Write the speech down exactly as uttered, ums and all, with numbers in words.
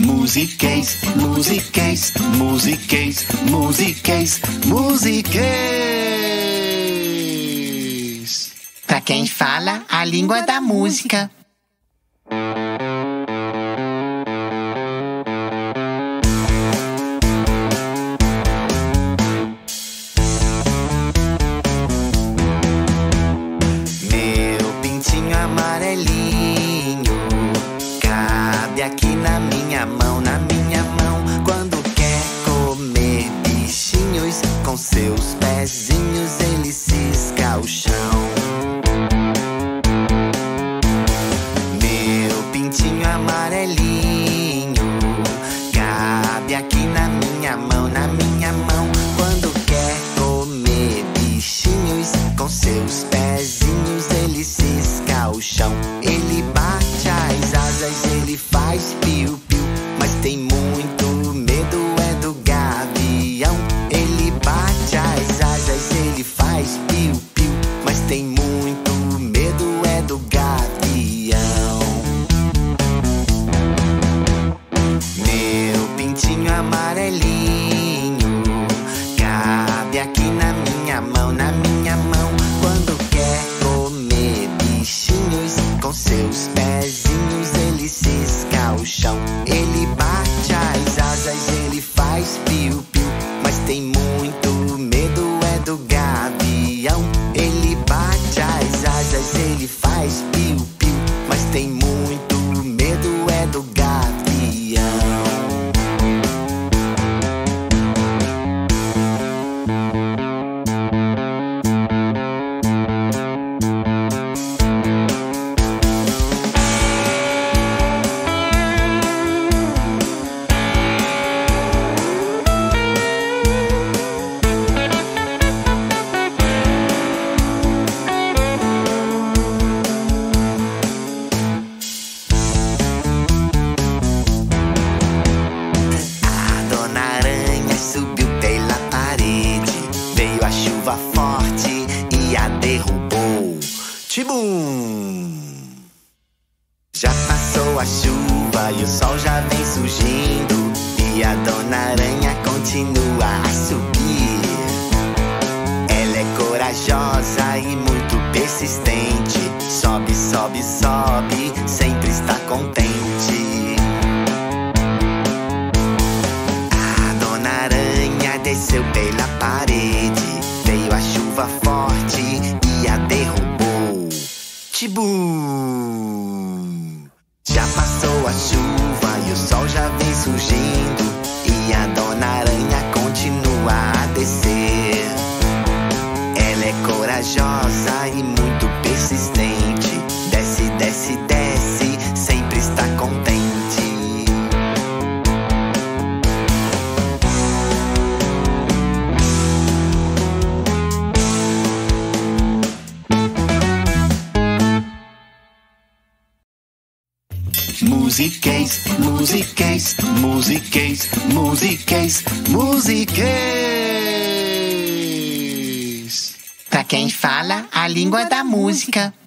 Musiquês, musiquês, musiquês, musiquês, musiquês. Pra quem fala a língua da música. Aqui na minha mão, na minha mão, quando quer comer bichinhos, com seus pezinhos ele cisca o chão. Meu pintinho amarelinho cabe aqui na minha mão, na minha mão, quando quer comer bichinhos, com seus pezinhos ele cisca o chão. Ele bate as asas, ele faz piu-piu, mas tem muito medo é do gavião. Ele bate as asas, ele faz piu-piu, mas tem muito medo é do gavião. Meu pintinho amarelinho cabe aqui na minha mão, na minha mão, quando quer comer bichinhos, com seus pezinhos ele cisca o chão. Ele bate as asas, ele faz piu-piu, mas tem muito medo é do gavião. Ele bate as asas, ele faz piu-piu, mas tem muito medo é do gavião. Forte e a derrubou. Tibu! Já passou a chuva e o sol já vem surgindo, e a Dona Aranha continua a subir. Ela é corajosa e muito persistente, sobe, sobe, sobe, sempre está contente. A Dona Aranha desceu pela parede, veio a chuva forte e a derrubou. Tibu! Já passou a chuva e o sol já vem surgindo, e a Dona Aranha continua a descer. Ela é corajosa e muito persistente, desce, desce, desce, sempre está contente. Musiquês, musiquês, musiquês, musiquês, musiquês. Pra quem fala a língua da música.